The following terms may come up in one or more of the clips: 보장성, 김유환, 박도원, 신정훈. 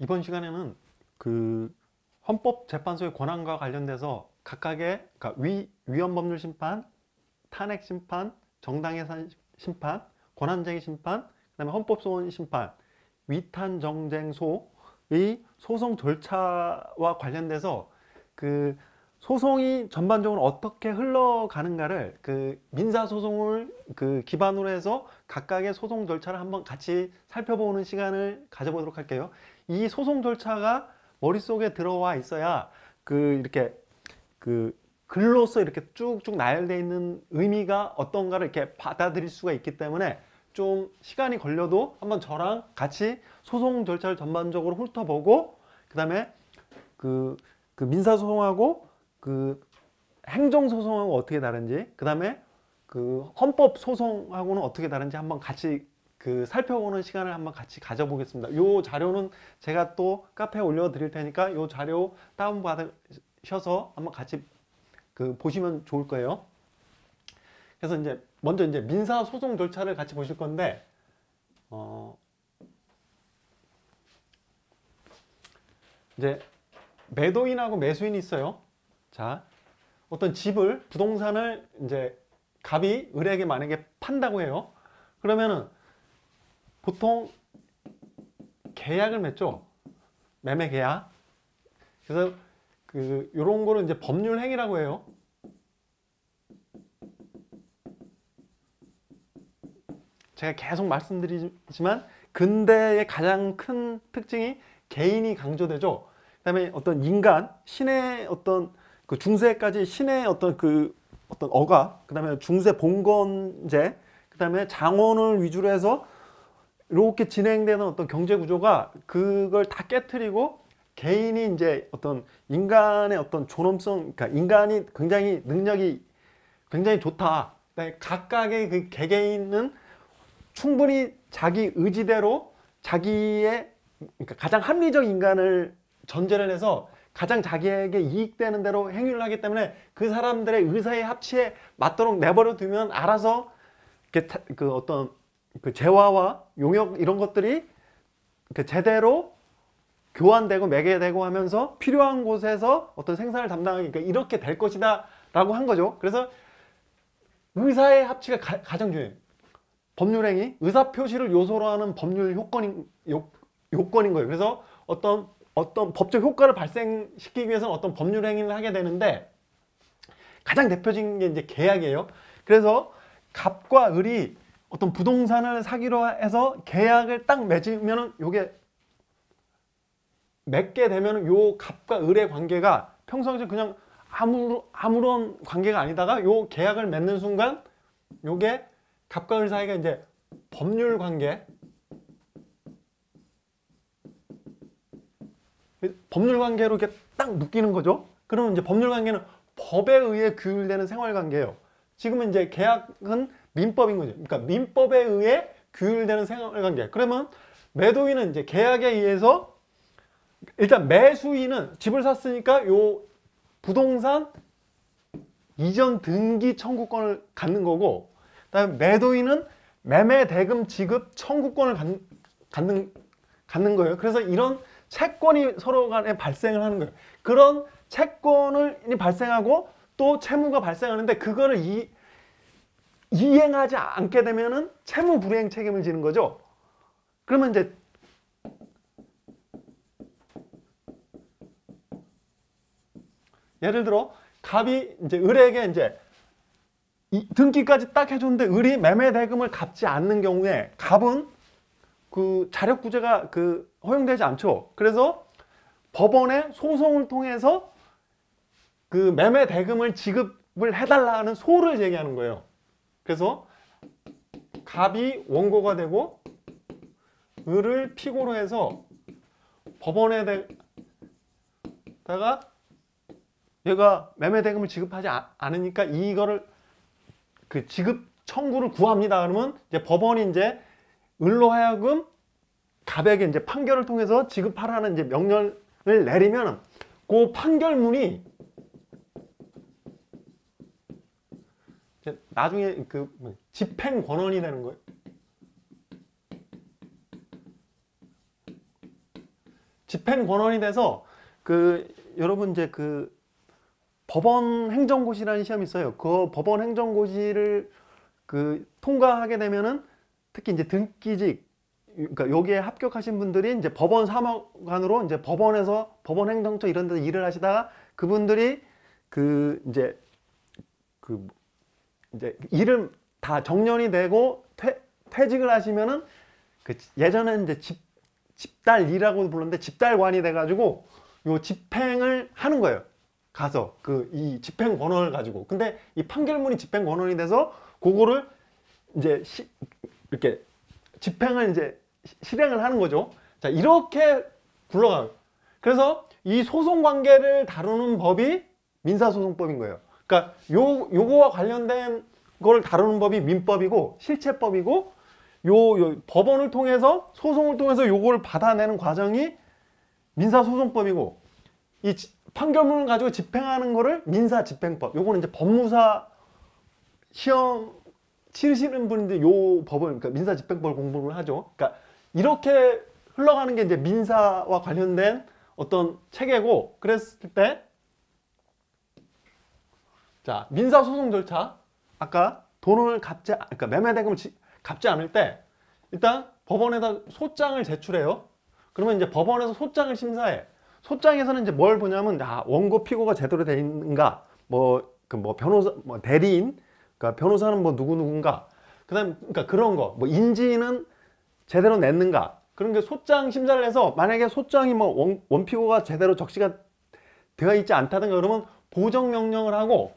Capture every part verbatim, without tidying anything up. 이번 시간에는 그 헌법재판소의 권한과 관련돼서 각각의 그러니까 위, 위헌법률 심판, 탄핵 심판, 정당해산 심판, 권한쟁의 심판, 그 다음에 헌법소원 심판, 위탄정쟁소의 소송 절차와 관련돼서 그 소송이 전반적으로 어떻게 흘러가는가를 그 민사소송을 그 기반으로 해서 각각의 소송 절차를 한번 같이 살펴보는 시간을 가져보도록 할게요. 이 소송 절차가 머릿속에 들어와 있어야 그 이렇게 그 글로서 이렇게 쭉쭉 나열되어 있는 의미가 어떤가를 이렇게 받아들일 수가 있기 때문에 좀 시간이 걸려도 한번 저랑 같이 소송 절차를 전반적으로 훑어보고 그 다음에 그, 그 민사소송하고 그 행정소송하고 어떻게 다른지 그 다음에 그 헌법소송하고는 어떻게 다른지 한번 같이 그 살펴보는 시간을 한번 같이 가져보겠습니다. 요 자료는 제가 또 카페에 올려 드릴 테니까 요 자료 다운받으셔서 한번 같이 그 보시면 좋을 거예요. 그래서 이제 먼저 이제 민사소송 절차를 같이 보실 건데 어 이제 매도인하고 매수인이 있어요. 자, 어떤 집을 부동산을 이제 갑이 을에게 만약에 판다고 해요. 그러면은 보통 계약을 맺죠. 매매 계약. 그래서 그 요런 거를 이제 법률 행위라고 해요. 제가 계속 말씀드리지만 근대의 가장 큰 특징이 개인이 강조되죠. 그다음에 어떤 인간, 신의 어떤 그 중세까지 신의 어떤 그 어떤 억압, 그다음에 중세 봉건제, 그다음에 장원을 위주로 해서 이렇게 진행되는 어떤 경제 구조가 그걸 다 깨트리고 개인이 이제 어떤 인간의 어떤 존엄성, 그러니까 인간이 굉장히 능력이 굉장히 좋다. 그다음에 각각의 그 개개인은 충분히 자기 의지대로 자기의 그러니까 가장 합리적 인간을 전제를 해서 가장 자기에게 이익되는 대로 행위를 하기 때문에 그 사람들의 의사의 합치에 맞도록 내버려 두면 알아서 그 어떤 그 재화와 용역 이런 것들이 그 제대로 교환되고 매개되고 하면서 필요한 곳에서 어떤 생산을 담당하니까 이렇게 될 것이다 라고 한 거죠. 그래서 의사의 합치가 가, 가장 중요해요. 법률행위, 의사표시를 요소로 하는 법률 효건인, 요, 요건인 거예요. 그래서 어떤 어떤 법적 효과를 발생시키기 위해서는 어떤 법률 행위를 하게 되는데 가장 대표적인 게 이제 계약이에요. 그래서 갑과 을이 어떤 부동산을 사기로 해서 계약을 딱 맺으면은 요게 맺게 되면은 요 갑과 을의 관계가 평상시 그냥 아무 아무런 관계가 아니다가 요 계약을 맺는 순간 요게 갑과 을 사이가 이제 법률 관계 법률관계로 이렇게 딱 묶이는 거죠. 그러면 이제 법률관계는 법에 의해 규율되는 생활관계예요. 지금은 이제 계약은 민법인 거죠. 그러니까 민법에 의해 규율되는 생활관계. 그러면 매도인은 이제 계약에 의해서 일단 매수인은 집을 샀으니까 요 부동산 이전 등기 청구권을 갖는 거고, 그다음에 매도인은 매매 대금 지급 청구권을 갖는 갖는, 갖는 거예요. 그래서 이런 채권이 서로 간에 발생을 하는 거예요. 그런 채권이 발생하고 또 채무가 발생하는데 그거를 이, 이행하지 않게 되면은 채무 불이행 책임을 지는 거죠. 그러면 이제 예를 들어 갑이 이제 을에게 이제 이 등기까지 딱 해줬는데 을이 매매 대금을 갚지 않는 경우에 갑은 그 자력구제가 그 허용되지 않죠. 그래서 법원에 소송을 통해서 그 매매 대금을 지급을 해달라는 소를 제기하는 거예요. 그래서 갑이 원고가 되고 을을 피고로 해서 법원에다가 얘가 매매 대금을 지급하지 않으니까 이거를 그 지급 청구를 구합니다. 그러면 이제 법원이 이제 을로 하여금 갑에게 이제 판결을 통해서 지급하라는 이제 명령을 내리면 그 판결문이 이제 나중에 그 집행 권원이 되는 거예요. 집행 권원이 돼서 그 여러분 이제 그 법원 행정고시라는 시험이 있어요. 그 법원 행정고시를 그 통과하게 되면은 특히 이제 등기직, 그러니까 여기에 합격하신 분들이 이제 법원 사무관으로 이제 법원에서 법원 행정처 이런 데서 일을 하시다가 그분들이 그 이제 그 이제 일을 다 정년이 되고 퇴, 퇴직을 하시면은 그 예전에는 이제 집 집달이라고 불렀는데 집달관이 돼가지고 요 집행을 하는 거예요. 가서 그 이 집행 권한을 가지고. 근데 이 판결문이 집행 권한이 돼서 그거를 이제 시, 이렇게 집행을 이제 실행을 하는 거죠. 자, 이렇게 굴러가요. 그래서 이 소송 관계를 다루는 법이 민사소송법인 거예요. 그러니까 요 요거와 관련된 거를 다루는 법이 민법이고 실체법이고 요, 요 법원을 통해서 소송을 통해서 요거를 받아내는 과정이 민사소송법이고 이 지, 판결문을 가지고 집행하는 거를 민사집행법. 요거는 이제 법무사 시험 치르시는 분인데 요 법을 그러니까 민사집행법 공부를 하죠. 그러니까 이렇게 흘러가는 게 이제 민사와 관련된 어떤 체계고 그랬을 때 자, 민사소송 절차. 아까 돈을 갚지 그러니까 매매 대금을 지, 갚지 않을 때 일단 법원에다 소장을 제출해요. 그러면 이제 법원에서 소장을 심사해. 소장에서는 이제 뭘 보냐면 아, 원고 피고가 제대로 돼 있는가, 뭐 그 뭐 변호사, 뭐 대리인, 그러니까 변호사는 뭐 누구 누군가, 그다음 그러니까 그런 거, 뭐 인지는 제대로 냈는가 그런 게 소장 심사를 해서 만약에 소장이 뭐 원, 원피고가 제대로 적시가 되어 있지 않다든가 그러면 보정 명령을 하고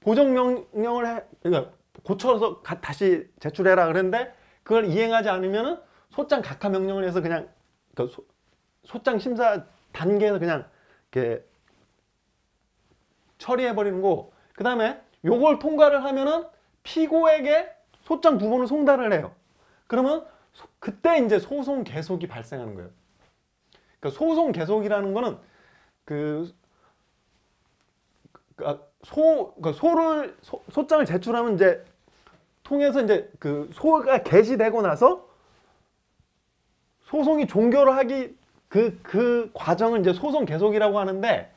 보정 명령을 해 그러니까 고쳐서 가, 다시 제출해라 그랬는데 그걸 이행하지 않으면은 소장 각하 명령을 해서 그냥 그 소, 소장 심사 단계에서 그냥 이렇게 처리해 버리는 거. 그 다음에 요걸 통과를 하면은 피고에게 소장 두 번을 송달을 해요. 그러면 소, 그때 이제 소송 계속이 발생하는 거예요. 그러니까 소송 계속이라는 거는 그 그러니까 소, 그러니까 소를 소, 소장을 제출하면 이제 통해서 이제 그 소가 개시되고 나서 소송이 종결을 하기 그, 그 과정을 이제 소송 계속이라고 하는데,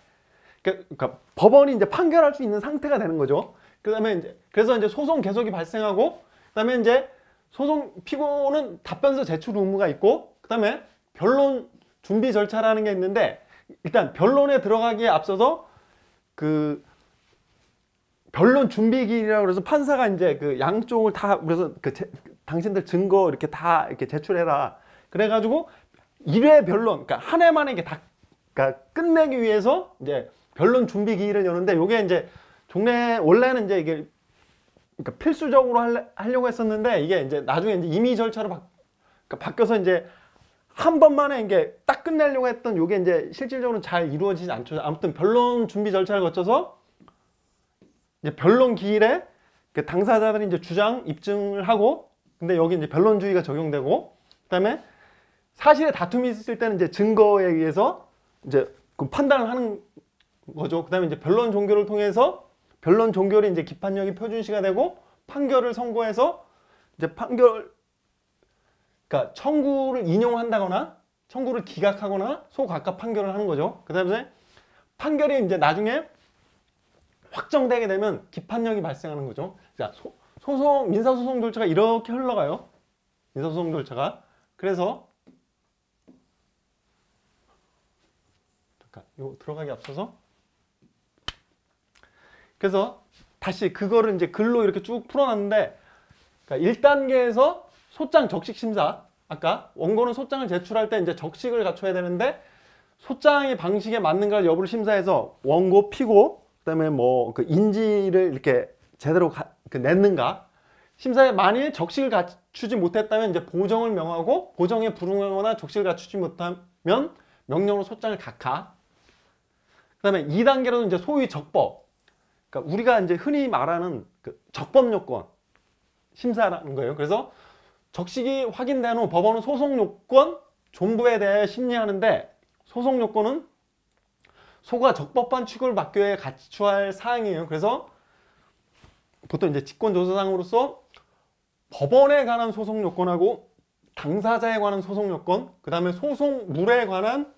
그러니까, 그러니까 법원이 이제 판결할 수 있는 상태가 되는 거죠. 그 다음에 이제, 그래서 이제 소송 계속이 발생하고, 그 다음에 이제 소송 피고는 답변서 제출 의무가 있고, 그 다음에 변론 준비 절차라는 게 있는데, 일단 변론에 들어가기에 앞서서 그 변론 준비기일이라고 그래서 판사가 이제 그 양쪽을 다, 그래서 그 제, 당신들 증거 이렇게 다 이렇게 제출해라. 그래가지고, 일 회 변론, 그러니까 한 해만에 이게 다 그러니까 끝내기 위해서 이제 변론 준비 기일을 여는데 요게 이제 종래 원래는 이제 이게 그러니까 필수적으로 하려, 하려고 했었는데 이게 이제 나중에 이제 임의 절차로 바, 그러니까 바뀌어서 이제 한 번만에 이게 딱 끝내려고 했던 요게 이제 실질적으로 잘 이루어지지 않죠. 아무튼 변론 준비 절차를 거쳐서 이제 변론 기일에 그러니까 당사자들이 이제 주장 입증을 하고 근데 여기 이제 변론주의가 적용되고 그다음에 사실에 다툼이 있을 때는 이제 증거에 의해서 이제 그 판단을 하는 거죠. 그 다음에 이제 변론 종결을 통해서 변론 종결이 이제 기판력이 표준시가 되고 판결을 선고해서 이제 판결, 그러니까 청구를 인용한다거나 청구를 기각하거나 소각하 판결을 하는 거죠. 그 다음에 판결이 이제 나중에 확정되게 되면 기판력이 발생하는 거죠. 자, 소, 소송, 민사소송 절차가 이렇게 흘러가요. 민사소송 절차가. 그래서 요 들어가기 앞서서 그래서 다시 그거를 이제 글로 이렇게 쭉 풀어놨는데 그러니까 일 단계에서 소장 적식 심사 아까 원고는 소장을 제출할 때 이제 적식을 갖춰야 되는데 소장의 방식에 맞는가 여부를 심사해서 원고 피고 그다음에 뭐 그 인지를 이렇게 제대로 가, 그 냈는가 심사에 만일 적식을 갖추지 못했다면 이제 보정을 명하고 보정에 불응하거나 적식을 갖추지 못하면 명령으로 소장을 각하. 그 다음에 이 단계로는 이제 소위 적법. 그러니까 우리가 이제 흔히 말하는 그 적법 요건 심사라는 거예요. 그래서 적식이 확인된 후 법원은 소송 요건 존부에 대해 심리하는데 소송 요건은 소가 적법한 취급을 받기 위해 갖추어야 할 사항이에요. 그래서 보통 이제 직권조사상으로서 법원에 관한 소송 요건하고 당사자에 관한 소송 요건, 그 다음에 소송물에 관한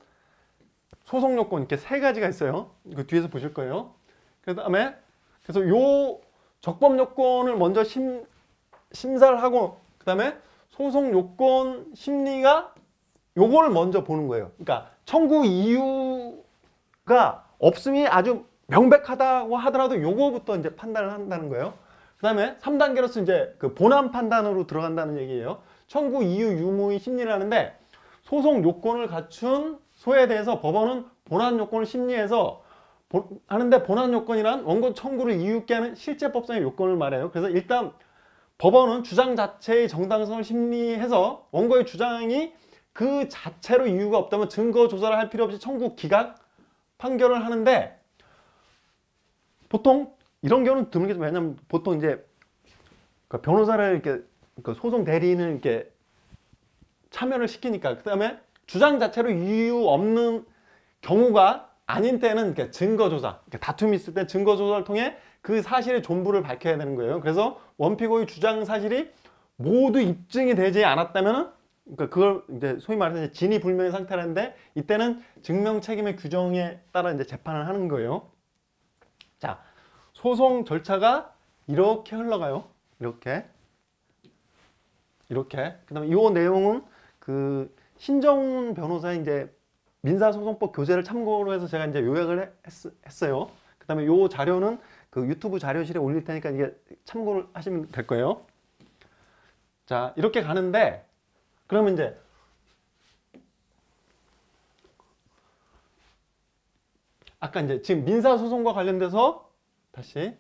소송 요건, 이렇게 세 가지가 있어요. 이거 뒤에서 보실 거예요. 그 다음에 그래서 요 적법 요건을 먼저 심, 심사를 하고, 그 다음에 소송 요건 심리가 요걸 먼저 보는 거예요. 그러니까 청구 이유가 없음이 아주 명백하다고 하더라도 요거부터 이제 판단을 한다는 거예요. 그 다음에 삼 단계로서 이제 그 본안 판단으로 들어간다는 얘기예요. 청구 이유 유무의 심리를 하는데, 소송 요건을 갖춘 소에 대해서 법원은 본안 요건을 심리해서 보, 하는데, 본안 요건이란 원고 청구를 이유 있게 하는 실제법상의 요건을 말해요. 그래서 일단 법원은 주장 자체의 정당성을 심리해서 원고의 주장이 그 자체로 이유가 없다면 증거 조사를 할 필요 없이 청구 기각 판결을 하는데, 보통 이런 경우는 드물게, 왜냐면 보통 이제 그 변호사를 이렇게 그 소송 대리인을 이렇게 참여를 시키니까, 그 다음에 주장 자체로 이유 없는 경우가 아닌 때는 이렇게 증거 조사, 다툼이 있을 때 증거 조사를 통해 그 사실의 존부를 밝혀야 되는 거예요. 그래서 원피고의 주장 사실이 모두 입증이 되지 않았다면은, 그러니까 그걸 이제 소위 말해서 진위불명의 상태라는데, 이때는 증명 책임의 규정에 따라 이제 재판을 하는 거예요. 자, 소송 절차가 이렇게 흘러가요. 이렇게. 이렇게. 그 다음에 이 내용은 그 신정훈 변호사의 이제 민사소송법 교재를 참고로 해서 제가 이제 요약을 했, 했어요. 그 다음에 이 자료는 그 유튜브 자료실에 올릴 테니까 이게 참고를 하시면 될 거예요. 자, 이렇게 가는데, 그러면 이제 아까 이제 지금 민사소송과 관련돼서 다시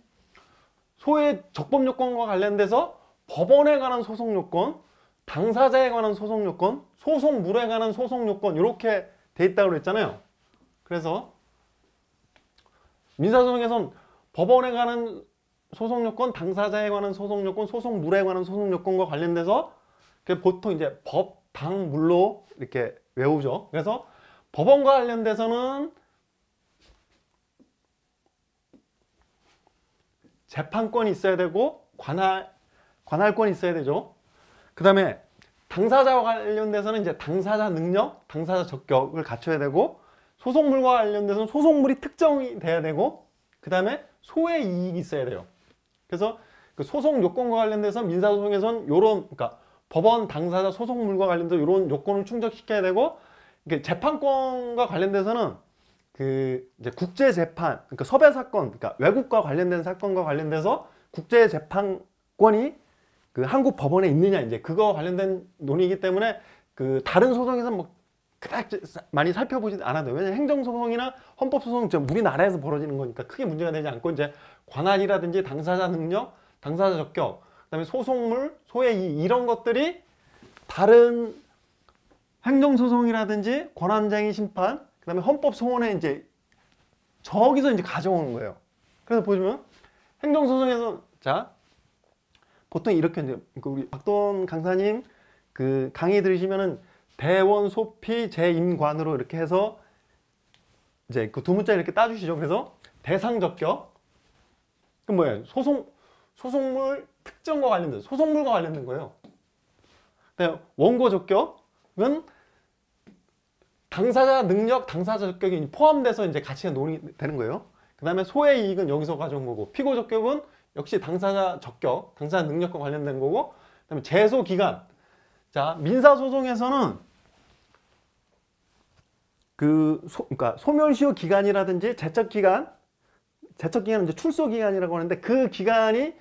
소의 적법요건과 관련돼서 법원에 관한 소송요건, 당사자에 관한 소송요건, 소송물에 관한 소송요건, 이렇게 돼 있다고 그랬잖아요. 그래서 민사소송에선 법원에 관한 소송요건, 당사자에 관한 소송요건, 소송물에 관한 소송요건과 관련돼서 보통 이제 법, 당, 물로 이렇게 외우죠. 그래서 법원과 관련돼서는 재판권이 있어야 되고 관할, 관할권이 있어야 되죠. 그 다음에 당사자와 관련돼서는 이제 당사자 능력, 당사자 적격을 갖춰야 되고, 소송물과 관련돼서는 소송물이 특정이 돼야 되고, 그 다음에 소의 이익이 있어야 돼요. 그래서 그 소송 요건과 관련돼서 민사소송에서는 요런, 그러니까 법원, 당사자, 소송물과 관련돼서 이런 요건을 충족시켜야 되고, 이게 재판권과 관련돼서는 그 이제 국제 재판, 그러니까 섭외 사건, 그러니까 외국과 관련된 사건과 관련돼서 국제 재판권이 그 한국 법원에 있느냐, 이제 그거와 관련된 논의이기 때문에 그 다른 소송에서는 뭐 그닥 많이 살펴보지 않아도, 왜냐면 행정 소송이나 헌법 소송은 우리나라에서 벌어지는 거니까 크게 문제가 되지 않고, 이제 관할이라든지 당사자 능력, 당사자 적격, 그다음에 소송물, 소의 이익, 이런 것들이 다른 행정소송이라든지 권한쟁의 심판, 그다음에 헌법소원에 이제 저기서 이제 가져오는 거예요. 그래서 보시면 행정소송에서 자 보통 이렇게 이제 우리 박도원 강사님 그 강의 들으시면은 대원, 소피, 재임관으로 이렇게 해서 이제 그 두 문자 이렇게 따주시죠. 그래서 대상 적격, 그 뭐예요? 소송 소송물 특정과 관련된, 소송물과 관련된 거예요. 원고 적격은 당사자 능력, 당사자 적격이 포함돼서 이제 같이 논의되는 거예요. 그 다음에 소의 이익은 여기서 가져온 거고, 피고 적격은 역시 당사자 적격, 당사자 능력과 관련된 거고, 그 다음에 제소 기간. 자, 민사소송에서는 그 소, 그러니까 소멸시효 기간이라든지 제척 기간, 제척 기간은 이제 출소 기간이라고 하는데, 그 기간이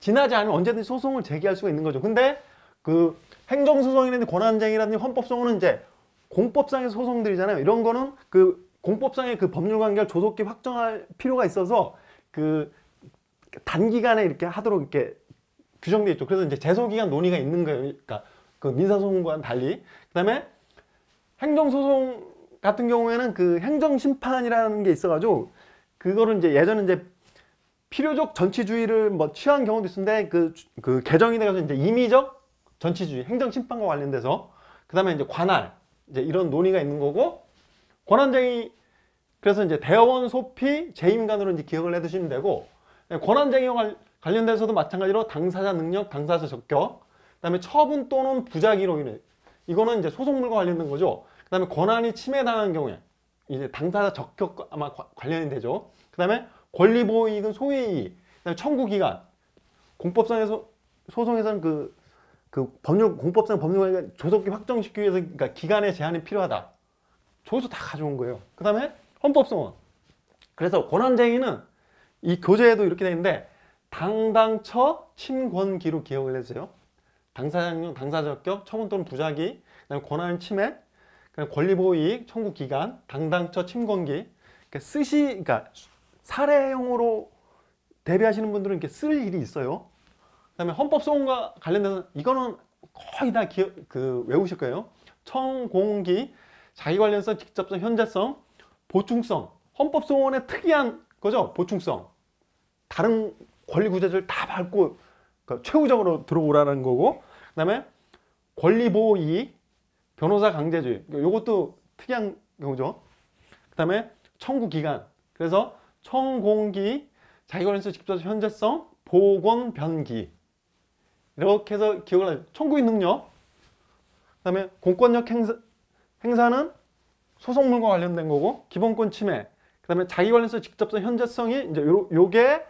지나지 않으면 언제든지 소송을 제기할 수가 있는 거죠. 근데 그 행정소송이라든지 권한쟁이라든지 헌법소송은 이제 공법상의 소송들이잖아요. 이런 거는 그 공법상의 그 법률관계를 조속히 확정할 필요가 있어서 그 단기간에 이렇게 하도록 이렇게 규정돼 있죠. 그래서 이제 제소기간 논의가 있는 거예요. 그러니까 그 민사소송과는 달리. 그 다음에 행정소송 같은 경우에는 그 행정심판이라는 게 있어가지고, 그거를 이제 예전에 이제 필요적 전치주의를 뭐 취한 경우도 있었는데, 그, 그 개정이 돼서 이제 임의적 전치주의, 행정심판과 관련돼서, 그 다음에 이제 관할, 이제 이런 논의가 있는 거고, 권한쟁의, 그래서 이제 대원, 소피, 재임관으로 이제 기억을 해 두시면 되고, 권한쟁의와 관련돼서도 마찬가지로 당사자 능력, 당사자 적격, 그다음에 처분 또는 부작위로 인해, 이거는 이제 소송물과 관련된 거죠. 그다음에 권한이 침해당한 경우에 이제 당사자 적격 아마 관련이 되죠. 그다음에 권리보호 이익은 소외 이익, 그다음에 청구 기간, 공법상에서 소송에서는 그, 그 법률 공법상 법률 조속히 확정시키기 위해서 그러니까 기간의 제한이 필요하다. 저기서 다 가져온 거예요. 그다음에 헌법소원. 그래서 권한쟁의는 이 교재에도 이렇게 돼 있는데 당당처 침권기로 기억을 해주세요. 당사자는 당사자격, 처분 또는 부작위, 그다음에 권한 침해, 그다음에 권리보호이익, 청구기간, 당당처 침권기. 그러니까 쓰시, 그러니까 사례형으로 대비하시는 분들은 이렇게 쓸 일이 있어요. 그다음에 헌법소원과 관련돼서 이거는 거의 다 기억, 그 외우실 거예요. 청공기, 자기관련성, 직접성, 현재성, 보충성. 헌법소원의 특이한 거죠. 보충성. 다른 권리구제를 다 밟고 그러니까 최후적으로 들어오라는 거고, 그 다음에 권리보호이익, 변호사 강제주의, 요것도 특이한 경우죠. 그 다음에 청구기간, 그래서 청공기, 자기관련성, 직접성, 현재성, 보건, 변기, 이렇게 해서 기억을 하죠. 청구인 능력, 그 다음에 공권력 행사, 행사는 소송물과 관련된 거고, 기본권 침해, 그 다음에 자기관련성, 직접성, 현재성이 이제 요, 요게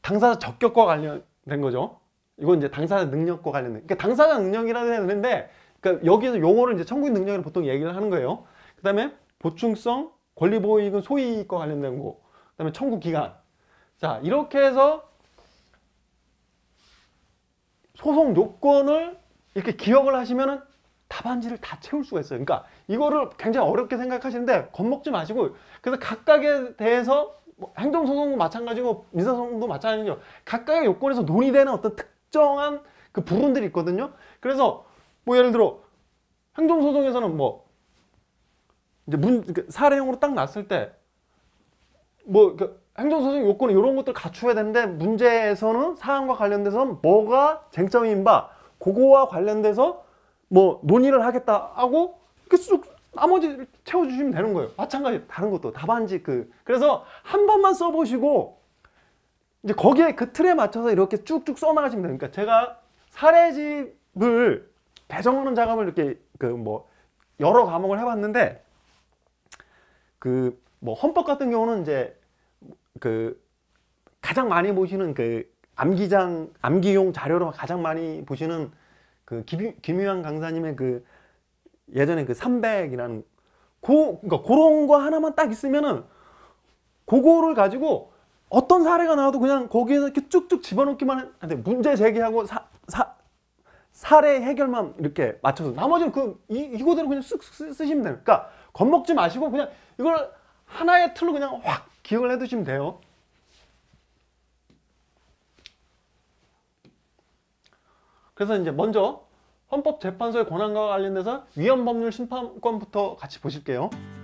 당사자 적격과 관련된 거죠. 이건 이제 당사자 능력과 관련된. 그러니까 당사자 능력이라고 해야 되는데, 그러니까 여기에서 용어를 이제 청구인 능력으로 보통 얘기를 하는 거예요. 그 다음에 보충성, 권리보호이익은 소이익과 관련된 거, 그 다음에 청구기간. 자, 이렇게 해서 소송 요건을 이렇게 기억을 하시면은 답안지를 다 채울 수가 있어요. 그러니까 이거를 굉장히 어렵게 생각하시는데 겁먹지 마시고, 그래서 각각에 대해서 뭐 행정소송도 마찬가지고 민사소송도 마찬가지죠. 각각의 요건에서 논의되는 어떤 특정한 그 부분들이 있거든요. 그래서 뭐 예를 들어 행정소송에서는 뭐 이제 문 사례형으로 딱 났을 때 뭐 그 행정소송 요건은 이런 것들 갖추어야 되는데, 문제에서는 사항과 관련돼서는 뭐가 쟁점인 바 그거와 관련돼서 뭐 논의를 하겠다 하고 이렇게 쑥 나머지를 채워주시면 되는 거예요. 마찬가지 다른 것도 답안지 그 그래서 한 번만 써보시고 이제 거기에 그 틀에 맞춰서 이렇게 쭉쭉 써나가시면 돼요. 그러니까 제가 사례집을 배정하는 작업을 이렇게 그 뭐 여러 과목을 해봤는데, 그 뭐 헌법 같은 경우는 이제 그 가장 많이 보시는 그 암기장 암기용 자료로 가장 많이 보시는 그 김, 김유환 강사님의 그 예전에 그 삼백이라는 고, 그러니까 그런 거 하나만 딱 있으면은 그거를 가지고 어떤 사례가 나와도 그냥 거기에서 이렇게 쭉쭉 집어넣기만 하는데, 문제 제기하고 사, 사, 사례 해결만 이렇게 맞춰서 나머지는 그 이, 이거대로 그냥 쓱 쓰시면 돼요. 그러니까 겁먹지 마시고 그냥 이걸 하나의 틀로 그냥 확 기억을 해두시면 돼요. 그래서 이제 먼저 헌법재판소의 권한과 관련돼서 위헌법률 심판권부터 같이 보실게요.